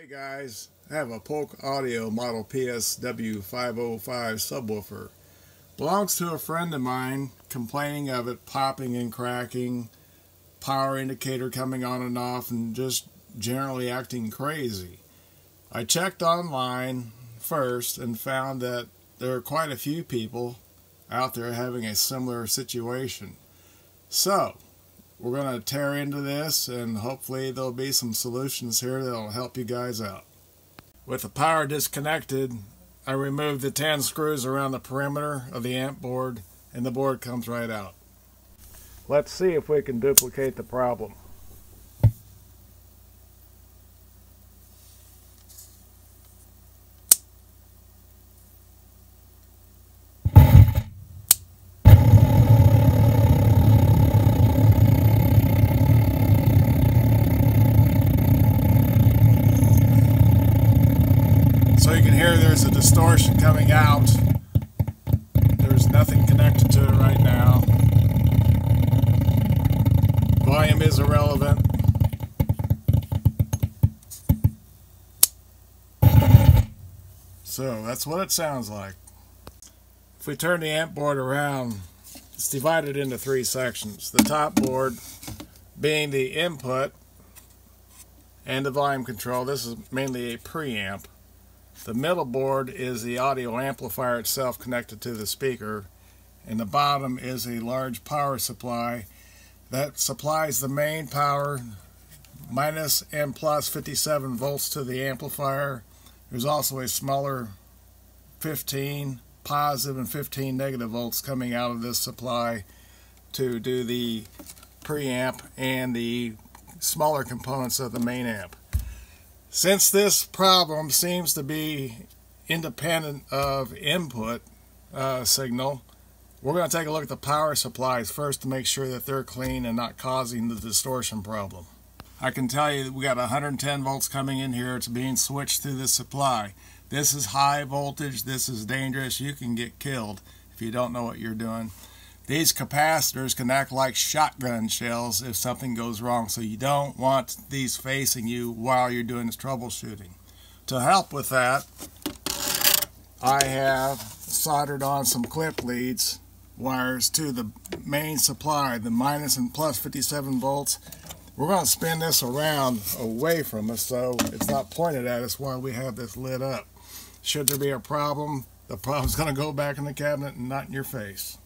Hey guys, I have a Polk Audio model PSW505 subwoofer. Belongs to a friend of mine, complaining of it popping and cracking, power indicator coming on and off, and just generally acting crazy. I checked online first and found that there are quite a few people out there having a similar situation. So we're going to tear into this, and hopefully there'll be some solutions here that'll help you guys out. With the power disconnected, I removed the 10 screws around the perimeter of the amp board, and the board comes right out. Let's see if we can duplicate the problem. So you can hear there's a distortion coming out. There's nothing connected to it right now. Volume is irrelevant. So that's what it sounds like. If we turn the amp board around, it's divided into three sections. The top board being the input and the volume control. This is mainly a preamp. The middle board is the audio amplifier itself connected to the speaker, and the bottom is a large power supply that supplies the main power, minus and plus 57 volts to the amplifier. There's also a smaller 15 positive and 15 negative volts coming out of this supply to do the preamp and the smaller components of the main amp. Since this problem seems to be independent of input signal, we're going to take a look at the power supplies first to make sure that they're clean and not causing the distortion problem. I can tell you that we got 110 volts coming in here. It's being switched through this supply. This is high voltage. This is dangerous. You can get killed if you don't know what you're doing. These capacitors can act like shotgun shells if something goes wrong, so you don't want these facing you while you're doing this troubleshooting. To help with that, I have soldered on some clip leads, wires to the main supply, the minus and plus 57 volts. We're going to spin this around away from us so it's not pointed at us while we have this lit up. Should there be a problem, the problem's going to go back in the cabinet and not in your face.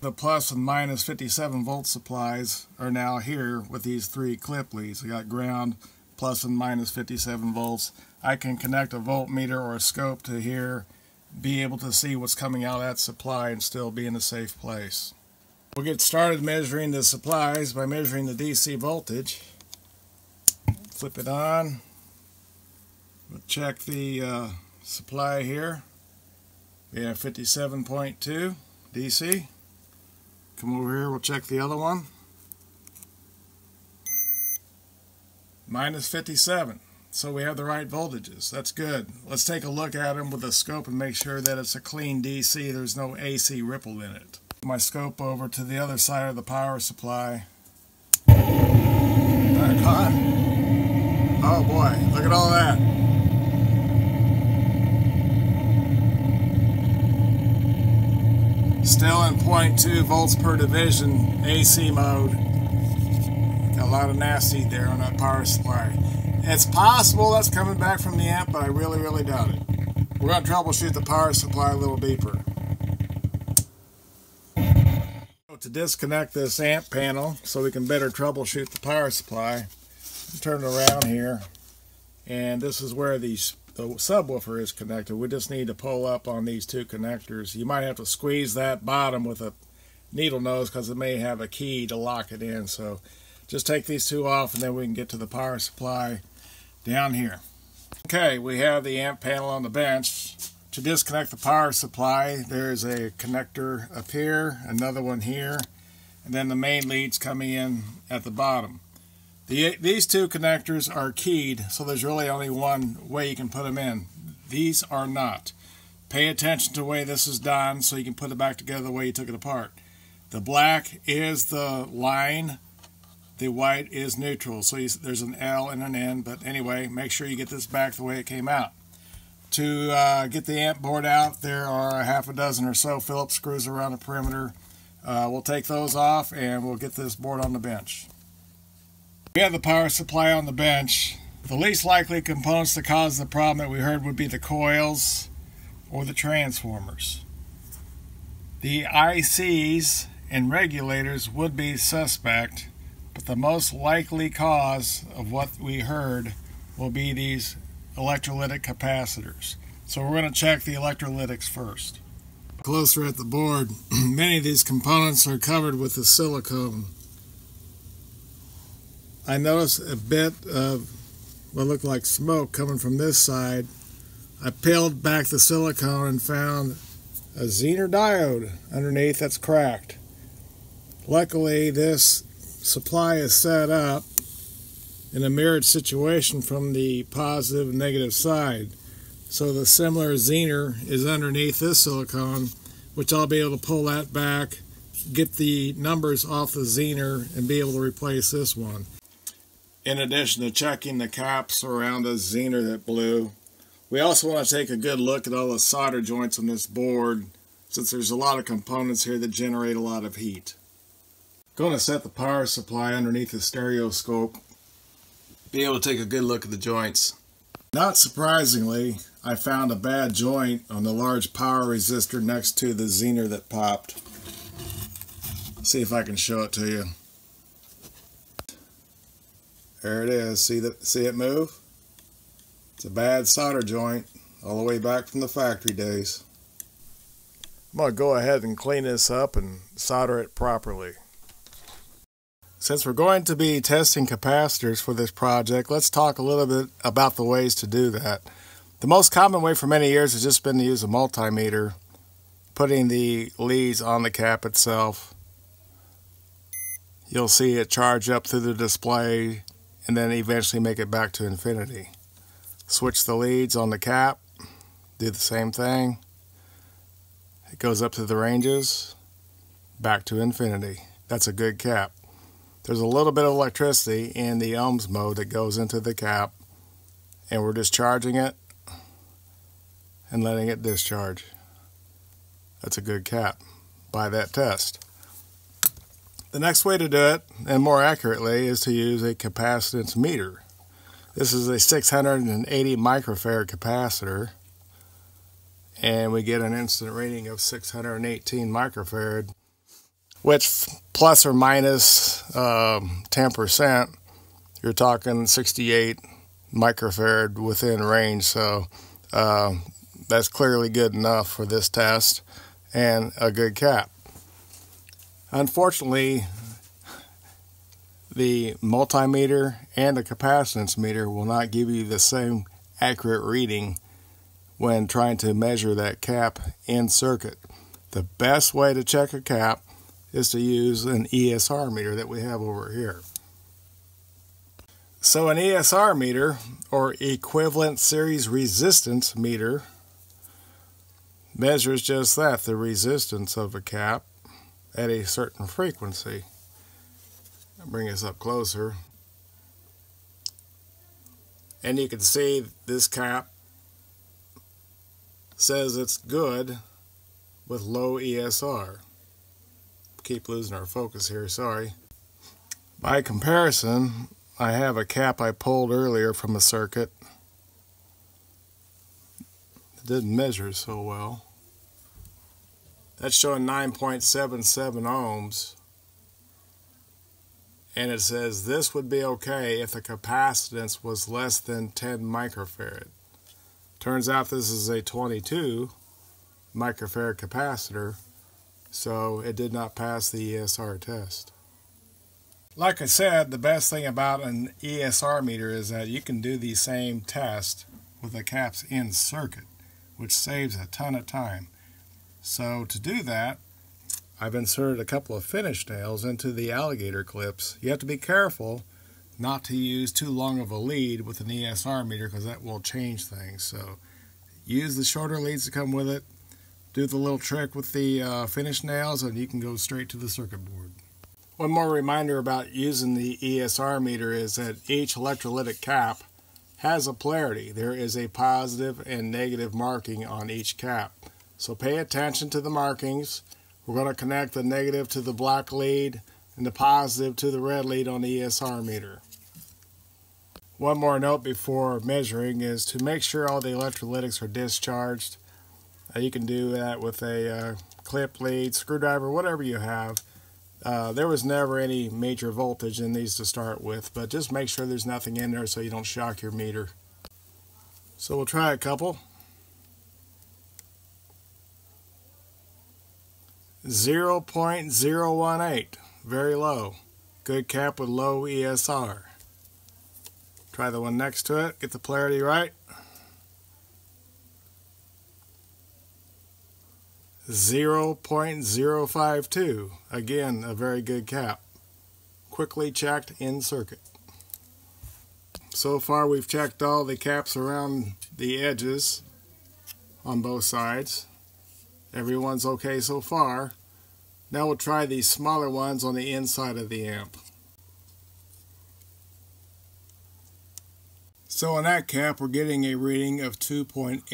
The plus and minus 57 volt supplies are now here with these three clip leads. I got ground, plus and minus 57 volts. I can connect a voltmeter or a scope to here, be able to see what's coming out of that supply and still be in a safe place. We'll get started measuring the supplies by measuring the DC voltage. Flip it on. We'll check the supply here. We have 57.2 DC. Come over here, we'll check the other one. Minus 57. So we have the right voltages. That's good. Let's take a look at them with a scope and make sure that it's a clean DC. There's no AC ripple in it. My scope over to the other side of the power supply. Back on. Oh boy, look at all that. Still in 0.2 volts per division AC mode. Got a lot of nasty there on that power supply. It's possible that's coming back from the amp, but I really doubt it. We're going to troubleshoot the power supply a little deeper. To disconnect this amp panel so we can better troubleshoot the power supply, turn it around here, and this is where the subwoofer is connected. We just need to pull up on these two connectors. You might have to squeeze that bottom with a needle nose because it may have a key to lock it in. So just take these two off and then we can get to the power supply down here. Okay, we have the amp panel on the bench. To disconnect the power supply, there's a connector up here, another one here, and then the main leads coming in at the bottom. These two connectors are keyed, so there's really only one way you can put them in. These are not. Pay attention to the way this is done so you can put it back together the way you took it apart. The black is the line The white is neutral, so there's an L and an N, but anyway, make sure you get this back the way it came out. To get the amp board out, there are half a dozen or so Phillips screws around the perimeter. We'll take those off and we'll get this board on the bench. We have the power supply on the bench. The least likely components to cause the problem that we heard would be the coils or the transformers. The ICs and regulators would be suspect, but the most likely cause of what we heard will be these electrolytic capacitors. So we're going to check the electrolytics first. Closer at the board, many of these components are covered with the silicone. I noticed a bit of what looked like smoke coming from this side. I peeled back the silicone and found a Zener diode underneath that's cracked. Luckily, this supply is set up in a mirrored situation from the positive and negative side. So the similar Zener is underneath this silicone, which I'll be able to pull that back, get the numbers off the Zener, and be able to replace this one. In addition to checking the caps around the Zener that blew, we also want to take a good look at all the solder joints on this board, since there's a lot of components here that generate a lot of heat. Going to set the power supply underneath the stereoscope, be able to take a good look at the joints. Not surprisingly, I found a bad joint on the large power resistor next to the Zener that popped. See if I can show it to you. There it is. See it move? It's a bad solder joint all the way back from the factory days. I'm going to go ahead and clean this up and solder it properly. Since we're going to be testing capacitors for this project, let's talk a little bit about the ways to do that. The most common way for many years has just been to use a multimeter, putting the leads on the cap itself. You'll see it charge up through the display and then eventually make it back to infinity. Switch the leads on the cap, do the same thing. It goes up to the ranges, back to infinity. That's a good cap. There's a little bit of electricity in the ohms mode that goes into the cap, and we're discharging it and letting it discharge. That's a good cap by that test. The next way to do it, and more accurately, is to use a capacitance meter. This is a 680 microfarad capacitor, and we get an instant reading of 618 microfarad, which plus or minus 10%, you're talking 68 microfarad within range. So that's clearly good enough for this test and a good cap. Unfortunately, the multimeter and the capacitance meter will not give you the same accurate reading when trying to measure that cap in circuit. The best way to check a cap is to use an ESR meter that we have over here. So an ESR meter, or equivalent series resistance meter, measures just that, the resistance of a cap at a certain frequency. I'll bring this up closer. And you can see this cap says it's good with low ESR. Keep losing our focus here, sorry. By comparison, I have a cap I pulled earlier from a circuit. It didn't measure so well. That's showing 9.77 ohms. And it says this would be okay if the capacitance was less than 10 microfarad. Turns out this is a 22 microfarad capacitor, so it did not pass the ESR test. Like I said, the best thing about an ESR meter is that you can do the same test with the caps in circuit, which saves a ton of time. So to do that, I've inserted a couple of finish nails into the alligator clips. You have to be careful not to use too long of a lead with an ESR meter, because that will change things. So use the shorter leads that come with it. Do the little trick with the finish nails and you can go straight to the circuit board. One more reminder about using the ESR meter is that each electrolytic cap has a polarity. There is a positive and negative marking on each cap. So pay attention to the markings. We're going to connect the negative to the black lead and the positive to the red lead on the ESR meter. One more note before measuring is to make sure all the electrolytics are discharged. You can do that with a clip, lead, screwdriver, whatever you have. There was never any major voltage in these to start with, but just make sure there's nothing in there so you don't shock your meter. So we'll try a couple. 0.018, very low. Good cap with low ESR. Try the one next to it, get the polarity right. 0.052, again a very good cap. Quickly checked in circuit. So far we've checked all the caps around the edges on both sides. Everyone's okay so far. Now we'll try these smaller ones on the inside of the amp. So on that cap we're getting a reading of 2.82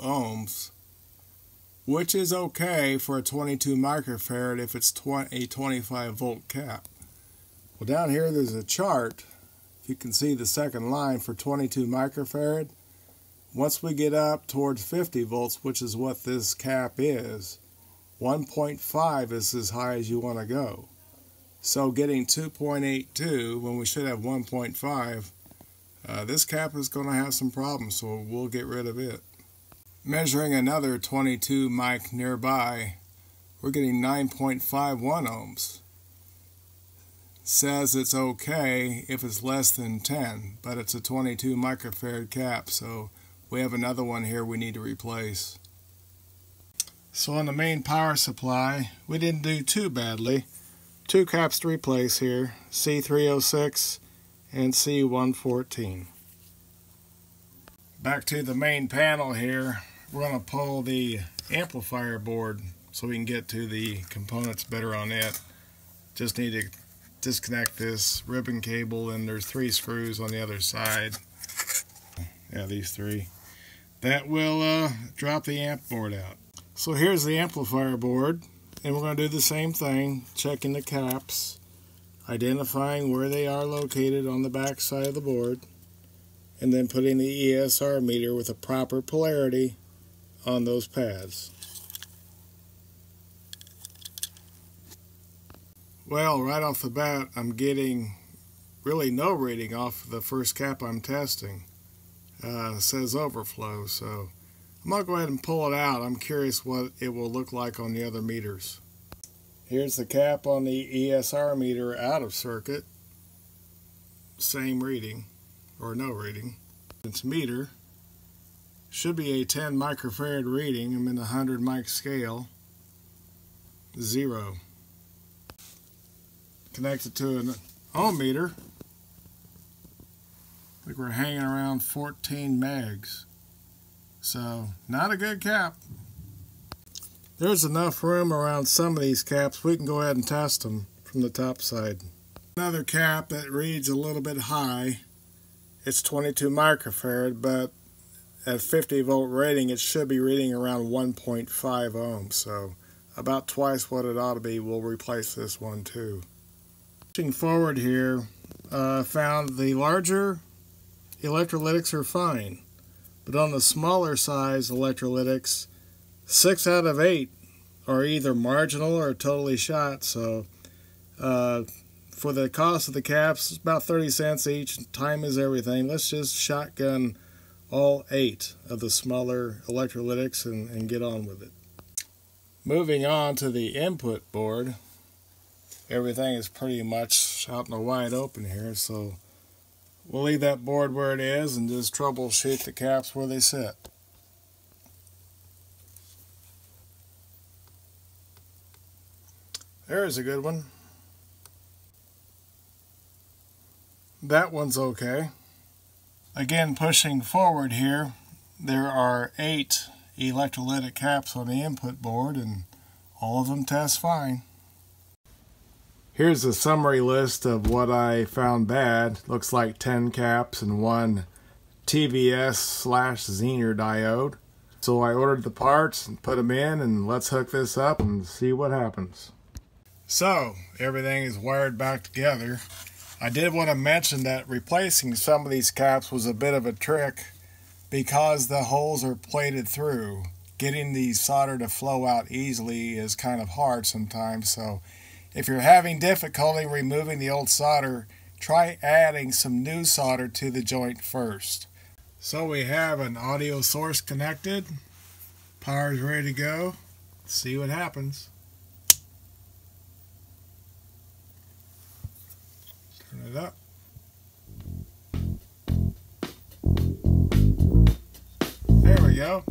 ohms. Which is okay for a 22 microfarad if it's a 25 volt cap. Well, down here there's a chart. If you can see the second line for 22 microfarad. Once we get up towards 50 volts, which is what this cap is, 1.5 is as high as you want to go. So getting 2.82 when we should have 1.5, this cap is going to have some problems, so we'll get rid of it. Measuring another 22 mic nearby, we're getting 9.51 ohms. Says it's okay if it's less than 10, but it's a 22 microfarad cap, so we have another one here we need to replace. So on the main power supply, we didn't do too badly. Two caps to replace here, C306 and C114. Back to the main panel here. We're going to pull the amplifier board so we can get to the components better on it. Just need to disconnect this ribbon cable, and there's three screws on the other side. Yeah, these three. That will drop the amp board out. So here's the amplifier board, and we're going to do the same thing, checking the caps, identifying where they are located on the back side of the board, and then putting the ESR meter with a proper polarity on those pads. Well, right off the bat, I'm getting really no reading off the first cap I'm testing. It says overflow, so I'm going to go ahead and pull it out. I'm curious what it will look like on the other meters. Here's the cap on the ESR meter out of circuit. Same reading. Or no reading. Its meter should be a 10 microfarad reading. I'm in the 100 mic scale. 0. Connected to an ohm meter. I think we're hanging around 14 megs. So not a good cap. There's enough room around some of these caps. We can go ahead and test them from the top side. Another cap that reads a little bit high. It's 22 microfarad, but at 50 volt rating, it should be reading around 1.5 ohms. So about twice what it ought to be. We'll replace this one too. Pushing forward here, found the larger electrolytics are fine, but on the smaller size electrolytics, 6 out of 8 are either marginal or totally shot. So, for the cost of the caps, it's about 30 cents each. Time is everything. Let's just shotgun all 8 of the smaller electrolytics and get on with it. Moving on to the input board, everything is pretty much out in the wide open here, so we'll leave that board where it is and just troubleshoot the caps where they sit. There's a good one. That one's okay. Again, pushing forward here, there are 8 electrolytic caps on the input board, and all of them test fine. Here's a summary list of what I found bad. Looks like 10 caps and one TVS/Zener diode. So I ordered the parts and put them in, and let's hook this up and see what happens. So everything is wired back together. I did want to mention that replacing some of these caps was a bit of a trick because the holes are plated through. Getting the solder to flow out easily is kind of hard sometimes, so if you're having difficulty removing the old solder, try adding some new solder to the joint first. So we have an audio source connected. Power's ready to go. Let's see what happens. Turn it up. There we go.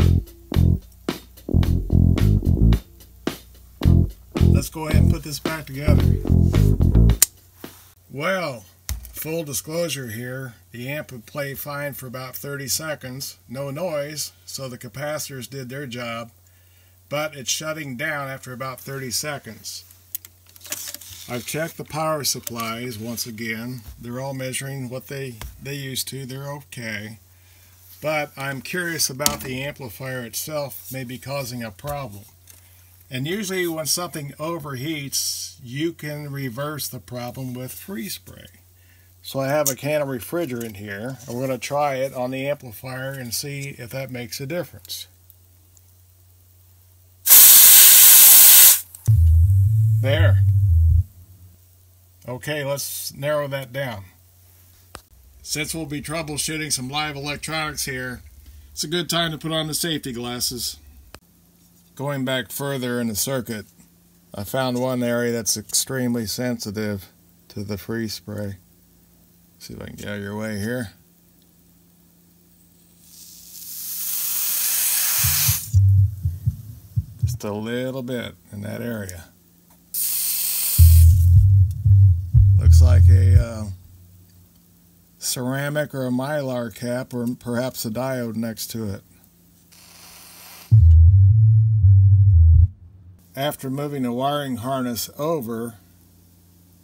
Let's go ahead and put this back together. Well, full disclosure here, the amp would play fine for about 30 seconds, no noise, so the capacitors did their job, but it's shutting down after about 30 seconds. I've checked the power supplies once again. They're all measuring what they used to. They're okay. But I'm curious about the amplifier itself maybe causing a problem. And usually when something overheats, you can reverse the problem with free spray. So I have a can of refrigerant here. I'm going to try it on the amplifier and see if that makes a difference. There. Okay, let's narrow that down. Since we'll be troubleshooting some live electronics here, it's a good time to put on the safety glasses. Going back further in the circuit, I found one area that's extremely sensitive to the free spray. See if I can get out of your way here. Just a little bit in that area. Looks like a ceramic or a mylar cap, or perhaps a diode next to it. After moving the wiring harness over,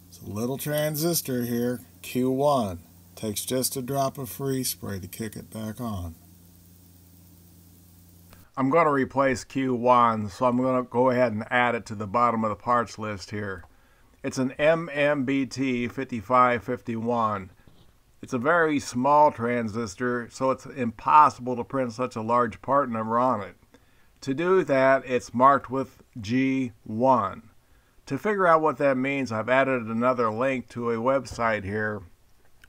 it's a little transistor here, Q1. Takes just a drop of free spray to kick it back on. I'm going to replace Q1, so I'm going to go ahead and add it to the bottom of the parts list here. It's an MMBT5551. It's a very small transistor, so it's impossible to print such a large part number on it. To do that, it's marked with G1. To figure out what that means, I've added another link to a website here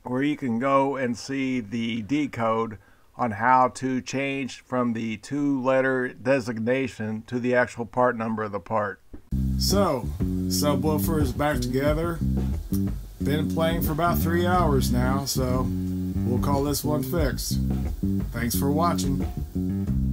where you can go and see the decode on how to change from the two-letter designation to the actual part number of the part. So, subwoofer is back together. Been playing for about 3 hours now, so we'll call this one fixed. Thanks for watching.